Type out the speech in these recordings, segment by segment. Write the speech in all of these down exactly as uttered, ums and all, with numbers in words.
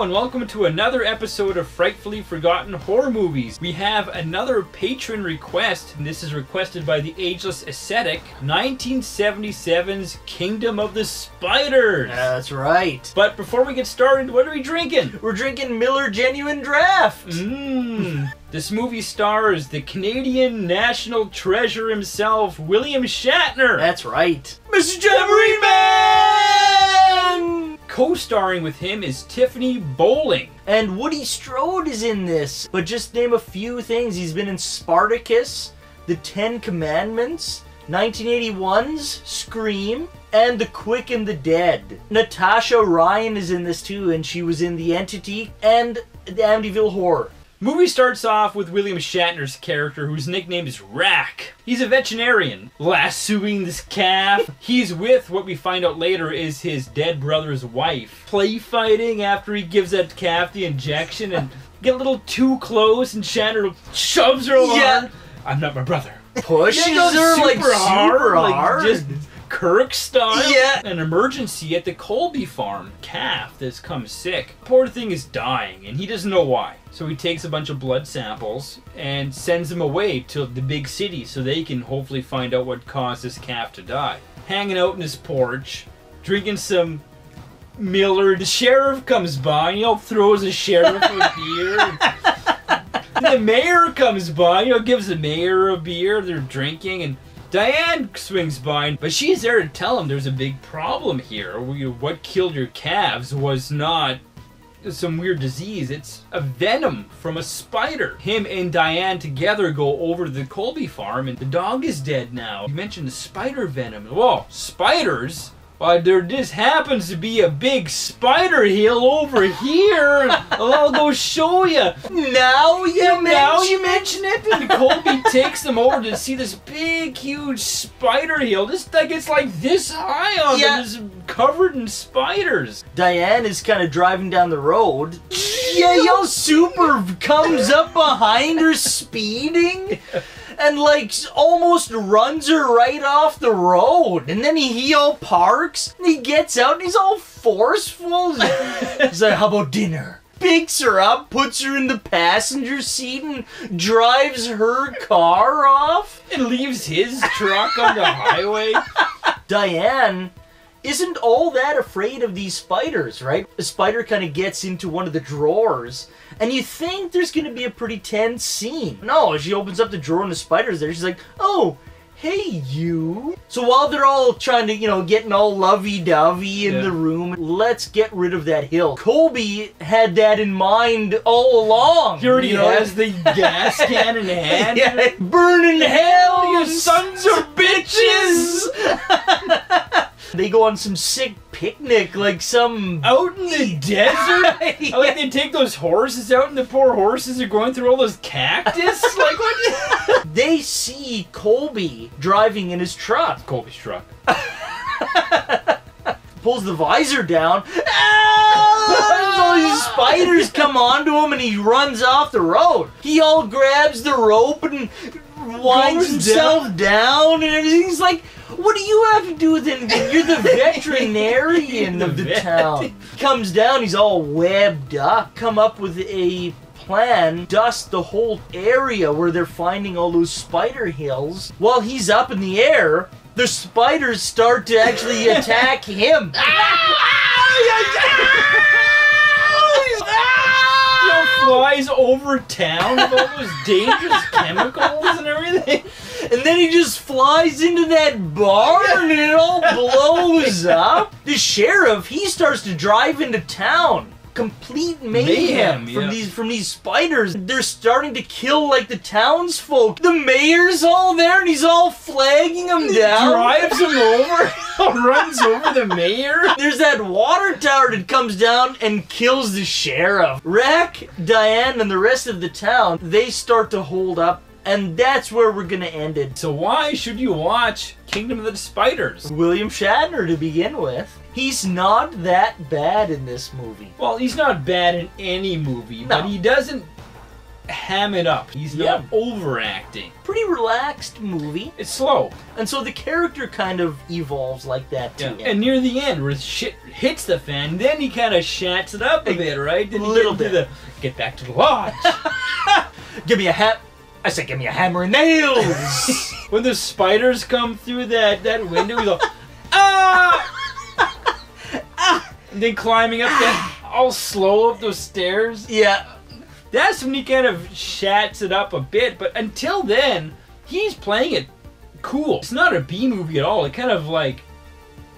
Hello and welcome to another episode of Frightfully Forgotten Horror Movies. We have another patron request, and this is requested by the Ageless Ascetic, nineteen seventy-seven's Kingdom of the Spiders. That's right. But before we get started, what are we drinking? We're drinking Miller Genuine Draft. Mmm. This movie stars the Canadian national treasure himself, William Shatner. That's right. Mister Jamboree Man! Co-starring with him is Tiffany Bowling. And Woody Strode is in this. But just name a few things. He's been in Spartacus, The Ten Commandments, nineteen eighty-one's Scream, and The Quick and the Dead. Natasha Ryan is in this too, and she was in The Entity and the Amityville Horror. Movie starts off with William Shatner's character, whose nickname is Rack. He's a veterinarian, lassoing this calf. He's with, what we find out later, is his dead brother's wife. Play fighting after he gives that calf the injection and get a little too close, and Shatner shoves her along. Yeah. I'm not my brother. Pushes her like super hard. Like, just Kirk style. Yeah. An emergency at the Colby Farm. Calf that's come sick. Poor thing is dying, and he doesn't know why. So he takes a bunch of blood samples and sends them away to the big city so they can hopefully find out what caused this calf to die. Hanging out in his porch, drinking some Miller. The sheriff comes by and he all throws a sheriff a beer. The mayor comes by, you know, gives the mayor a beer. They're drinking, and Diane swings by, but she's there to tell him there's a big problem here. What killed your calves was not some weird disease, it's a venom from a spider. Him and Diane together go over to the Colby farm, and the dog is dead now. You mentioned the spider venom. Whoa, spiders? Well, there just happens to be a big spider hill over here. I'll go show you. Now you, now you mention it. And Colby takes them over to see this big, huge spider hill. This thing gets like this high on yeah. them. It's covered in spiders. Diane is kind of driving down the road. Yeah, yo, Super comes up behind her speeding. And like almost runs her right off the road, and then he, he all parks, and he gets out, and he's all forceful. He's like, "How about dinner?" Picks her up, puts her in the passenger seat, and drives her car off, and leaves his truck on the highway. Diane isn't all that afraid of these spiders, right? A spider kind of gets into one of the drawers, and you think there's going to be a pretty tense scene. No, she opens up the drawer and the spider's there. She's like, "Oh, hey, you." So while they're all trying to, you know, getting all lovey-dovey in yeah. the room, let's get rid of that hill. Colby had that in mind all along. He already you know? has the gas can in hand. Yeah. Burning hell, your sons are bitches! They go on some sick picnic, like some out in the desert. Yeah. Like they take those horses out, and the poor horses are going through all those cactus. Like what? They see Colby driving in his truck. Colby's truck. Pulls the visor down. All these spiders come onto him, and he runs off the road. He all grabs the rope and winds Goes himself down. down, and everything's like, "What do you have to do with anything? You're the veterinarian the of the vet. town." Comes down, he's all webbed up. Come up with a plan, dust the whole area where they're finding all those spider hills. While he's up in the air, the spiders start to actually attack him. He flies over town with all those dangerous chemicals and everything. And then he just flies into that barn and it all blows up. The sheriff, he starts to drive into town. Complete mayhem, mayhem from yeah. these from these spiders. They're starting to kill like the townsfolk. The mayor's all there and he's all flagging them he down. Drives him over, runs over the mayor. There's that water tower that comes down and kills the sheriff. Rack, Diane, and the rest of the town, they start to hold up, and that's where we're gonna end it. So why should you watch Kingdom of the Spiders? William Shatner to begin with. He's not that bad in this movie. Well, he's not bad in any movie, no. but he doesn't ham it up. He's not yep. overacting. Pretty relaxed movie. It's slow. And so the character kind of evolves like that too. Yeah. And near the end, where shit hits the fan, then he kind of shats it up a bit, right? Then a little bit. The, get back to the lodge. Give me a hat. I said, give me a hammer and nails. When the spiders come through that, that window, we go, ah! ah! And then climbing up that, all slow up those stairs. Yeah. That's when he kind of shats it up a bit, but until then, he's playing it cool. It's not a B-movie at all. It kind of like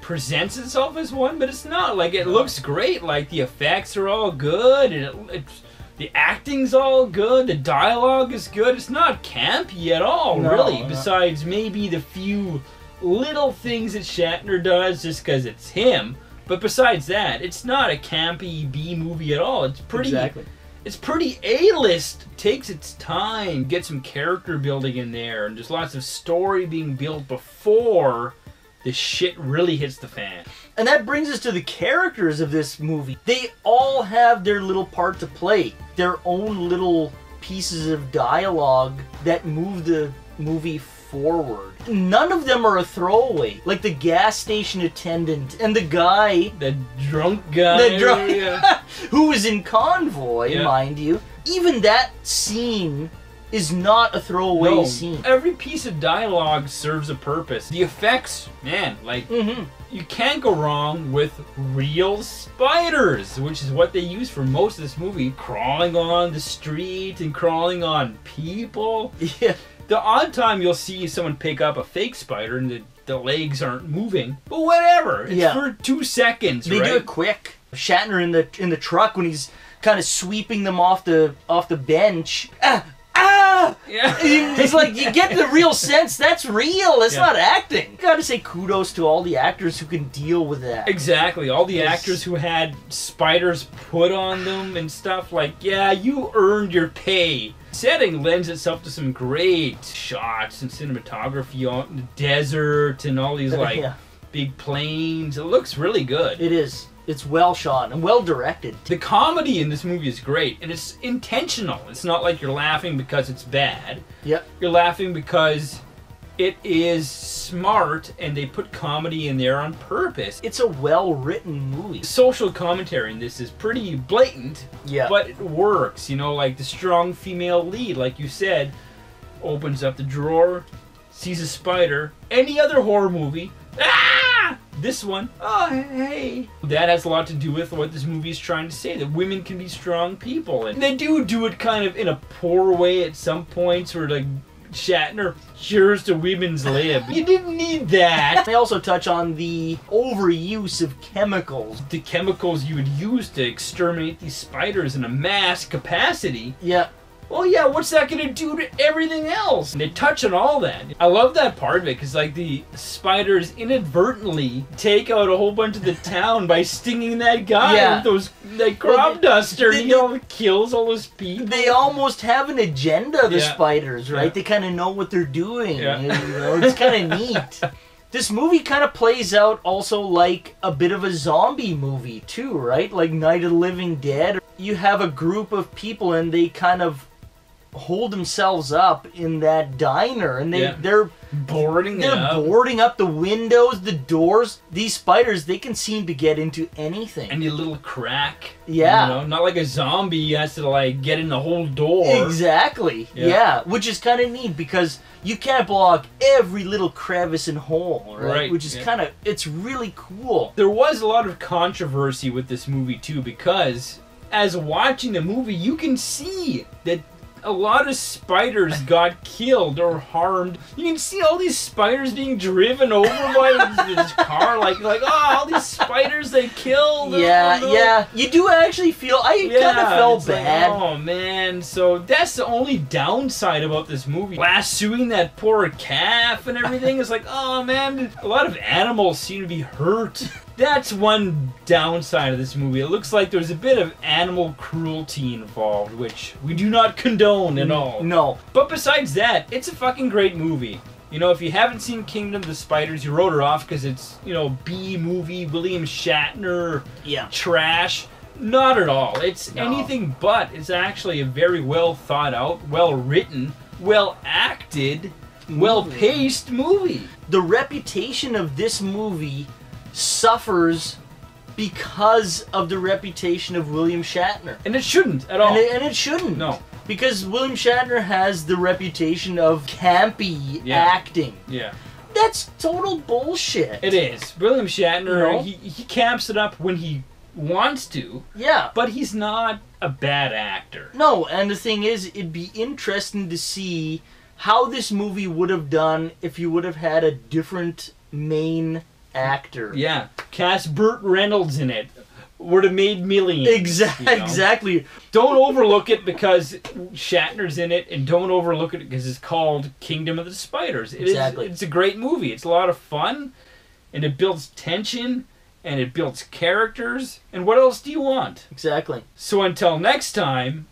presents itself as one, but it's not. Like, it looks great. Like, the effects are all good, and it, it's, the acting's all good, the dialogue is good. It's not campy at all, no, really, no. besides maybe the few little things that Shatner does just because it's him. But besides that, it's not a campy B-movie at all. It's pretty... Exactly. It's pretty A-list, takes its time, gets some character building in there, and there's lots of story being built before the shit really hits the fan. And that brings us to the characters of this movie. They all have their little part to play, their own little pieces of dialogue that move the movie forward. None of them are a throwaway, like the gas station attendant and the guy, the drunk guy, the drunk, yeah. who was in Convoy, yeah. mind you. Even that scene is not a throwaway no, scene. Every piece of dialogue serves a purpose. The effects, man, like mm-hmm. you can't go wrong with real spiders, which is what they use for most of this movie, crawling on the street and crawling on people. Yeah. The odd time you'll see someone pick up a fake spider and the, the legs aren't moving, but whatever. It's yeah. for two seconds. They right? do it quick. Shatner in the in the truck when he's kind of sweeping them off the off the bench. Ah, ah! Yeah. It's like you get the real sense. That's real. It's yeah. not acting. You gotta say kudos to all the actors who can deal with that. Exactly. All the yes. actors who had spiders put on them and stuff. Like, yeah, you earned your pay. Setting lends itself to some great shots and cinematography on the desert and all these like yeah. big plains. It looks really good. It is. It's well shot and well directed. The comedy in this movie is great, and it's intentional. It's not like you're laughing because it's bad. Yep. You're laughing because it is smart, and they put comedy in there on purpose. It's a well-written movie. Social commentary in this is pretty blatant, yeah. but it works. You know, like the strong female lead, like you said, opens up the drawer, sees a spider. Any other horror movie, ah! This one, oh, hey. That has a lot to do with what this movie is trying to say, that women can be strong people. And they do do it kind of in a poor way at some points, where like, Shatner cures the women's lib. You didn't need that. They also touch on the overuse of chemicals. The chemicals you would use to exterminate these spiders in a mass capacity. Yeah. Well, yeah, what's that going to do to everything else? And they touch on all that. I love that part of it, because like the spiders inadvertently take out a whole bunch of the town by stinging that guy yeah. with those, that crop well, duster, and he all kills all those people. They almost have an agenda, the yeah. spiders, right? Yeah. They kind of know what they're doing. Yeah. You know? It's kind of neat. This movie kind of plays out also like a bit of a zombie movie too, right? Like Night of the Living Dead. You have a group of people and they kind of hold themselves up in that diner, and they yeah. they're boarding they're up. boarding up the windows, the doors. These spiders, they can seem to get into anything, any little crack. Yeah, you know? Not like a zombie has to like get in the whole door. Exactly. Yeah, yeah. Which is kind of neat, because you can't block every little crevice and hole, right? right. Which is yeah. kind of it's really cool. There was a lot of controversy with this movie too, because as watching the movie, you can see that a lot of spiders got killed or harmed. You can see all these spiders being driven over by this car. Like, like oh, all these spiders they killed. Yeah, oh, no. yeah. You do actually feel, I yeah, kind of felt bad. Like, oh, man. So that's the only downside about this movie. Lassoing that poor calf and everything. It's like, oh, man. A lot of animals seem to be hurt. That's one downside of this movie. It looks like there's a bit of animal cruelty involved, which we do not condone at all. No. But besides that, it's a fucking great movie. You know, if you haven't seen Kingdom of the Spiders, you wrote her off because it's, you know, B movie, William Shatner, yeah. trash. Not at all. It's no. anything but. It's actually a very well thought out, well written, well acted, well paced movie. The reputation of this movie suffers because of the reputation of William Shatner. And it shouldn't at all. And it, and it shouldn't. No. Because William Shatner has the reputation of campy yeah. acting. Yeah. That's total bullshit. It is. William Shatner, no. he, he camps it up when he wants to. Yeah. But he's not a bad actor. No, and the thing is, it'd be interesting to see how this movie would have done if you would have had a different main actor. Yeah. Cast Burt Reynolds in it. Would have made millions. Exactly. You know? Exactly. Don't overlook it because Shatner's in it, and don't overlook it because it's called Kingdom of the Spiders. It exactly. Is, it's a great movie. It's a lot of fun, and it builds tension, and it builds characters, and what else do you want? Exactly. So until next time,